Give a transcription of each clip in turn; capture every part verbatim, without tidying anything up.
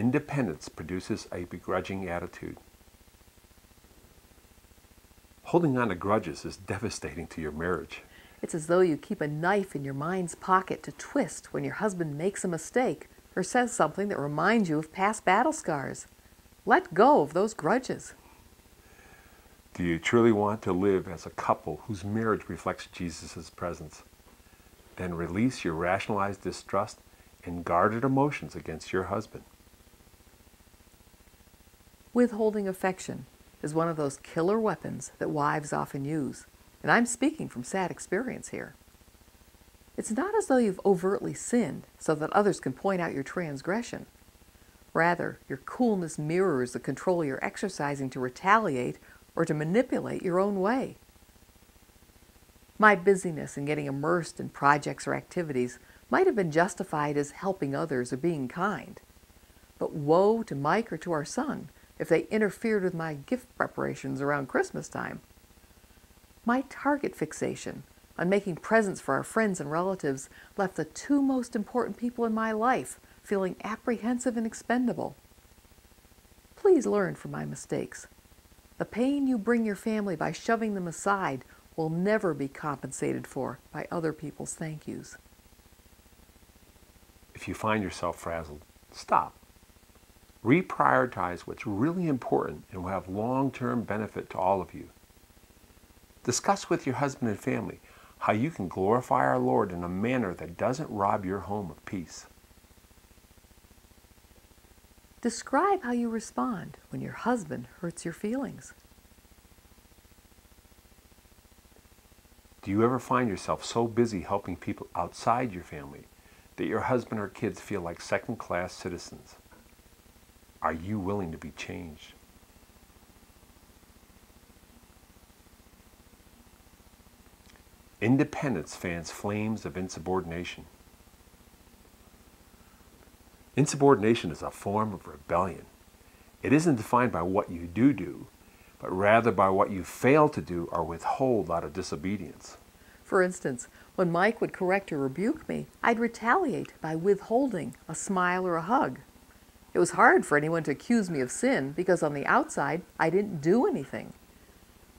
Independence produces a begrudging attitude. Holding on to grudges is devastating to your marriage. It's as though you keep a knife in your mind's pocket to twist when your husband makes a mistake or says something that reminds you of past battle scars. Let go of those grudges. Do you truly want to live as a couple whose marriage reflects Jesus' presence? Then release your rationalized distrust and guarded emotions against your husband. Withholding affection is one of those killer weapons that wives often use. And I'm speaking from sad experience here. It's not as though you've overtly sinned so that others can point out your transgression. Rather, your coolness mirrors the control you're exercising to retaliate or to manipulate your own way. My busyness in getting immersed in projects or activities might have been justified as helping others or being kind. But woe to Mike or to our son if they interfered with my gift preparations around Christmas time. My target fixation on making presents for our friends and relatives left the two most important people in my life feeling apprehensive and expendable. Please learn from my mistakes. The pain you bring your family by shoving them aside will never be compensated for by other people's thank yous. If you find yourself frazzled, stop. Reprioritize what's really important and will have long-term benefit to all of you. Discuss with your husband and family how you can glorify our Lord in a manner that doesn't rob your home of peace. Describe how you respond when your husband hurts your feelings. Do you ever find yourself so busy helping people outside your family that your husband or kids feel like second-class citizens? Are you willing to be changed? Independence fans flames of insubordination. Insubordination is a form of rebellion. It isn't defined by what you do do, but rather by what you fail to do or withhold out of disobedience. For instance, when Mike would correct or rebuke me, I'd retaliate by withholding a smile or a hug. It was hard for anyone to accuse me of sin because on the outside, I didn't do anything.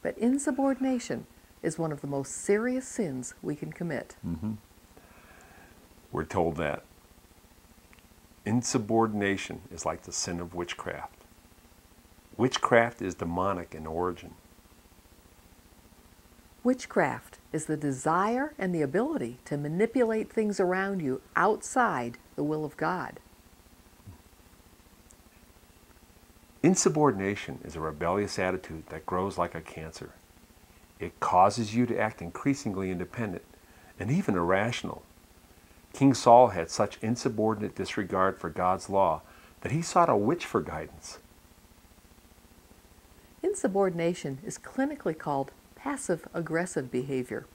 But insubordination is one of the most serious sins we can commit. Mm-hmm. We're told that. Insubordination is like the sin of witchcraft. Witchcraft is demonic in origin. Witchcraft is the desire and the ability to manipulate things around you outside the will of God. Insubordination is a rebellious attitude that grows like a cancer. It causes you to act increasingly independent and even irrational. King Saul had such insubordinate disregard for God's law that he sought a witch for guidance. Insubordination is clinically called passive-aggressive behavior.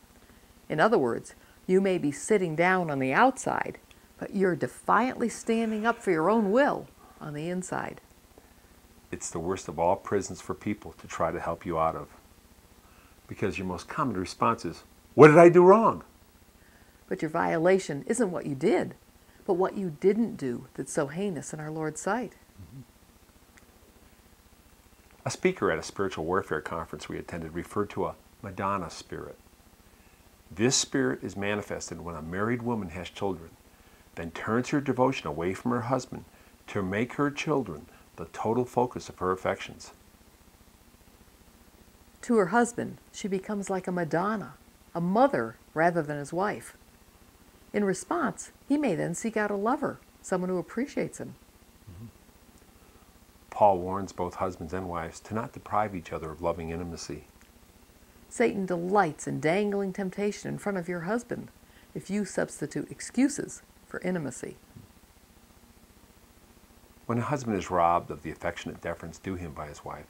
In other words, you may be sitting down on the outside, but you're defiantly standing up for your own will on the inside. It's the worst of all prisons for people to try to help you out of, because your most common response is, "What did I do wrong?" But your violation isn't what you did, but what you didn't do that's so heinous in our Lord's sight. Mm-hmm. A speaker at a spiritual warfare conference we attended referred to a Madonna spirit. This spirit is manifested when a married woman has children, then turns her devotion away from her husband to make her children the total focus of her affections. To her husband, she becomes like a Madonna, a mother rather than his wife. In response, he may then seek out a lover, someone who appreciates him. Mm-hmm. Paul warns both husbands and wives to not deprive each other of loving intimacy. Satan delights in dangling temptation in front of your husband if you substitute excuses for intimacy. When a husband is robbed of the affectionate deference due him by his wife,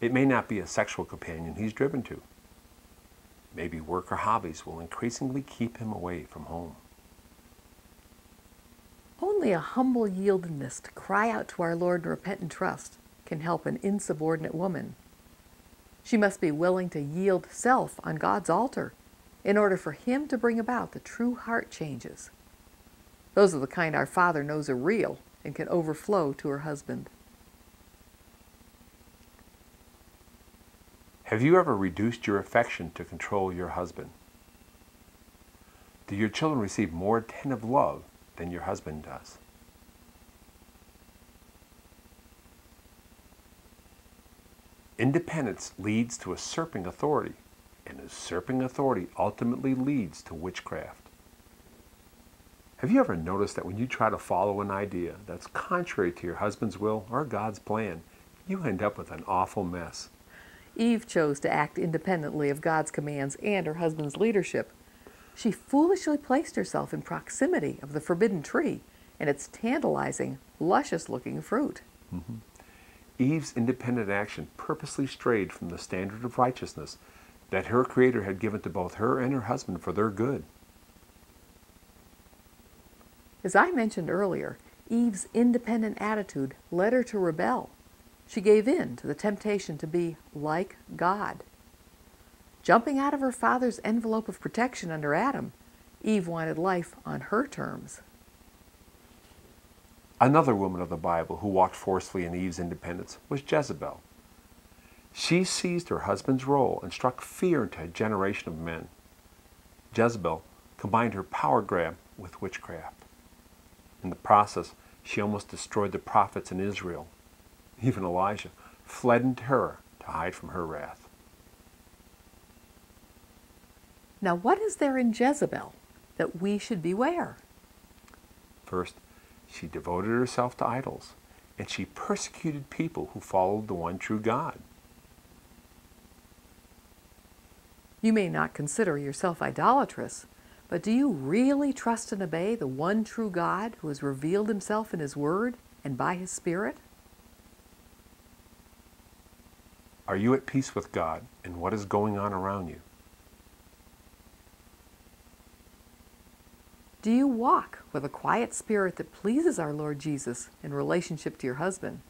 it may not be a sexual companion he's driven to. Maybe work or hobbies will increasingly keep him away from home. Only a humble yieldedness to cry out to our Lord and repent and trust can help an insubordinate woman. She must be willing to yield self on God's altar in order for Him to bring about the true heart changes. Those are the kind our Father knows are real and can overflow to her husband. Have you ever reduced your affection to control your husband? Do your children receive more attentive love than your husband does? Independence leads to usurping authority, and usurping authority ultimately leads to witchcraft. Have you ever noticed that when you try to follow an idea that's contrary to your husband's will or God's plan, you end up with an awful mess? Eve chose to act independently of God's commands and her husband's leadership. She foolishly placed herself in proximity of the forbidden tree and its tantalizing, luscious-looking fruit. Mm-hmm. Eve's independent action purposely strayed from the standard of righteousness that her Creator had given to both her and her husband for their good. As I mentioned earlier, Eve's independent attitude led her to rebel. She gave in to the temptation to be like God. Jumping out of her father's envelope of protection under Adam, Eve wanted life on her terms. Another woman of the Bible who walked forcefully in Eve's independence was Jezebel. She seized her husband's role and struck fear into a generation of men. Jezebel combined her power grab with witchcraft. In the process, she almost destroyed the prophets in Israel. Even Elijah fled in terror to hide from her wrath. Now, what is there in Jezebel that we should beware? First, she devoted herself to idols, and she persecuted people who followed the one true God. You may not consider yourself idolatrous, but do you really trust and obey the one true God who has revealed himself in his Word and by his Spirit? Are you at peace with God and what is going on around you? Do you walk with a quiet spirit that pleases our Lord Jesus in relationship to your husband?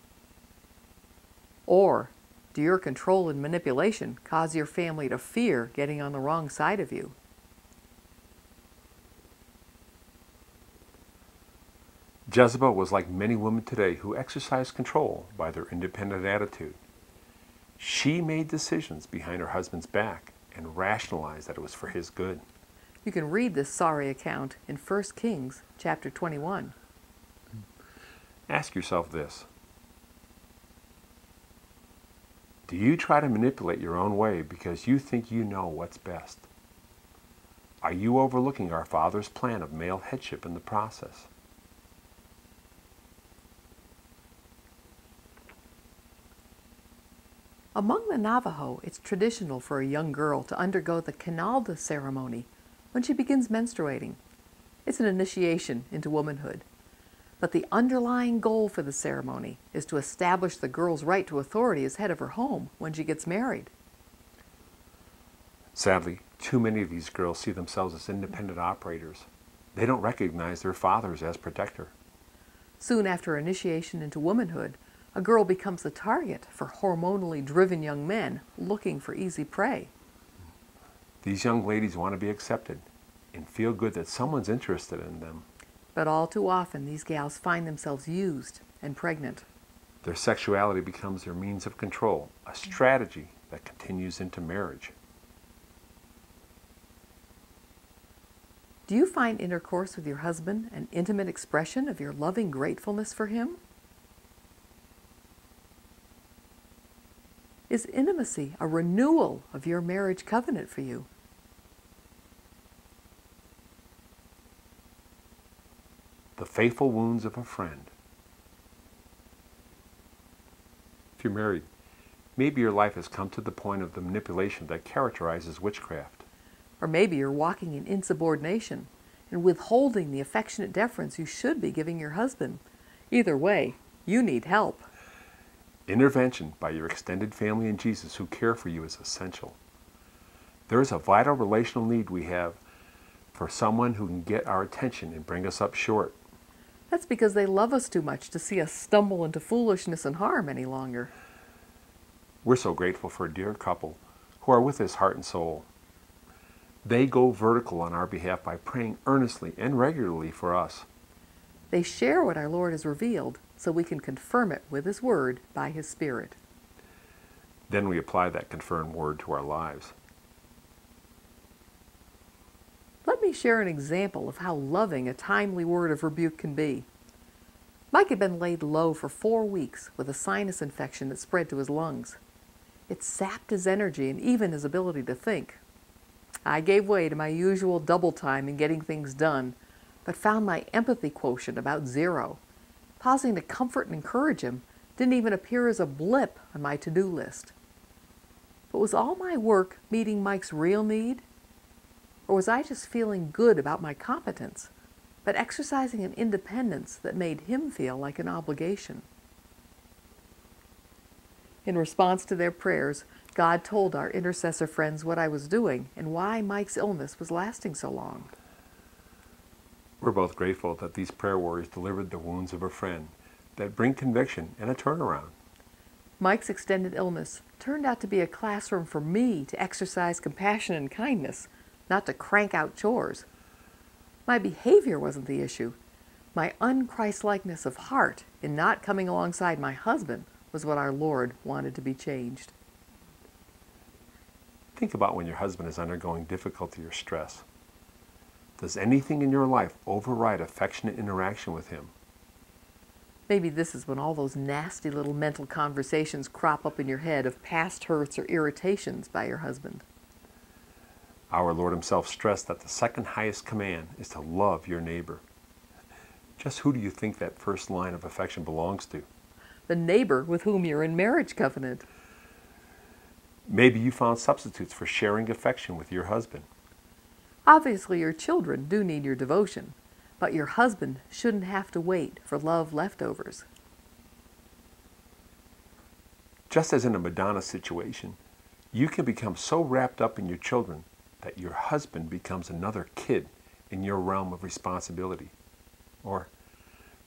Or do your control and manipulation cause your family to fear getting on the wrong side of you? Jezebel was like many women today who exercise control by their independent attitude. She made decisions behind her husband's back and rationalized that it was for his good. You can read this sorry account in First Kings chapter twenty-one. Ask yourself this. Do you try to manipulate your own way because you think you know what's best? Are you overlooking our Father's plan of male headship in the process? Among the Navajo, it's traditional for a young girl to undergo the Quinalda ceremony when she begins menstruating. It's an initiation into womanhood. But the underlying goal for the ceremony is to establish the girl's right to authority as head of her home when she gets married. Sadly, too many of these girls see themselves as independent operators. They don't recognize their fathers as protector. Soon after initiation into womanhood, a girl becomes the target for hormonally driven young men looking for easy prey. These young ladies want to be accepted and feel good that someone's interested in them. But all too often, these gals find themselves used and pregnant. Their sexuality becomes their means of control, a strategy that continues into marriage. Do you find intercourse with your husband an intimate expression of your loving gratefulness for him? Is intimacy a renewal of your marriage covenant for you? The faithful wounds of a friend. If you're married, maybe your life has come to the point of the manipulation that characterizes witchcraft. Or maybe you're walking in insubordination and withholding the affectionate deference you should be giving your husband. Either way, you need help. Intervention by your extended family and Jesus who care for you is essential. There is a vital relational need we have for someone who can get our attention and bring us up short. That's because they love us too much to see us stumble into foolishness and harm any longer. We're so grateful for a dear couple who are with us heart and soul. They go vertical on our behalf by praying earnestly and regularly for us. They share what our Lord has revealed so we can confirm it with His Word by His Spirit. Then we apply that confirmed Word to our lives. Let me share an example of how loving a timely word of rebuke can be. Mike had been laid low for four weeks with a sinus infection that spread to his lungs. It sapped his energy and even his ability to think. I gave way to my usual double time in getting things done, but found my empathy quotient about zero. Pausing to comfort and encourage him didn't even appear as a blip on my to-do list. But was all my work meeting Mike's real need? Or was I just feeling good about my competence, but exercising an independence that made him feel like an obligation? In response to their prayers, God told our intercessor friends what I was doing and why Mike's illness was lasting so long. We're both grateful that these prayer warriors delivered the wounds of a friend that bring conviction and a turnaround. Mike's extended illness turned out to be a classroom for me to exercise compassion and kindness, not to crank out chores. My behavior wasn't the issue. My un-Christ-likeness of heart in not coming alongside my husband was what our Lord wanted to be changed. Think about when your husband is undergoing difficulty or stress. Does anything in your life override affectionate interaction with him? Maybe this is when all those nasty little mental conversations crop up in your head of past hurts or irritations by your husband. Our Lord Himself stressed that the second highest command is to love your neighbor. Just who do you think that first line of affection belongs to? The neighbor with whom you're in marriage covenant. Maybe you found substitutes for sharing affection with your husband. Obviously, your children do need your devotion, but your husband shouldn't have to wait for love leftovers. Just as in a Madonna situation, you can become so wrapped up in your children that your husband becomes another kid in your realm of responsibility. Or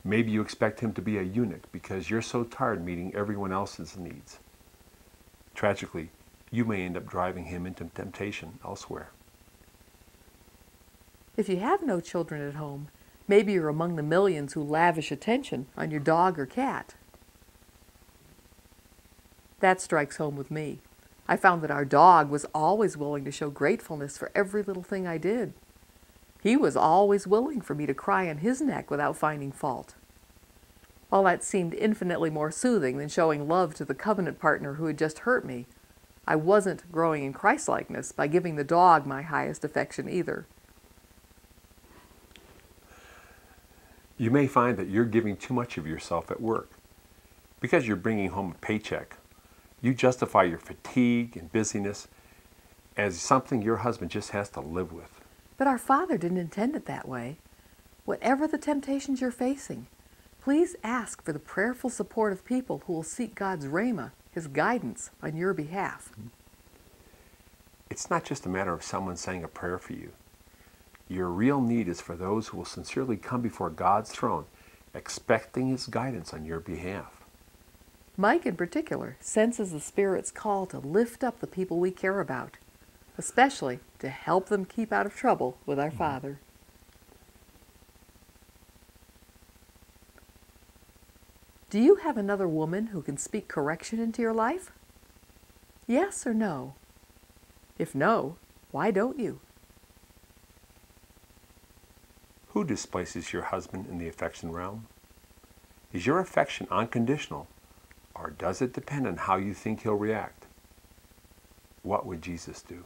maybe you expect him to be a eunuch because you're so tired meeting everyone else's needs. Tragically, you may end up driving him into temptation elsewhere. If you have no children at home, maybe you're among the millions who lavish attention on your dog or cat. That strikes home with me. I found that our dog was always willing to show gratefulness for every little thing I did. He was always willing for me to cry on his neck without finding fault. While that seemed infinitely more soothing than showing love to the covenant partner who had just hurt me, I wasn't growing in Christ-likeness by giving the dog my highest affection either. You may find that you're giving too much of yourself at work. Because you're bringing home a paycheck, you justify your fatigue and busyness as something your husband just has to live with. But our Father didn't intend it that way. Whatever the temptations you're facing, please ask for the prayerful support of people who will seek God's rhema, His guidance, on your behalf. It's not just a matter of someone saying a prayer for you. Your real need is for those who will sincerely come before God's throne, expecting His guidance on your behalf. Mike, in particular, senses the Spirit's call to lift up the people we care about, especially to help them keep out of trouble with our Father. Do you have another woman who can speak correction into your life? Yes or no? If no, why don't you? Who displaces your husband in the affection realm? Is your affection unconditional? Or does it depend on how you think he'll react? What would Jesus do?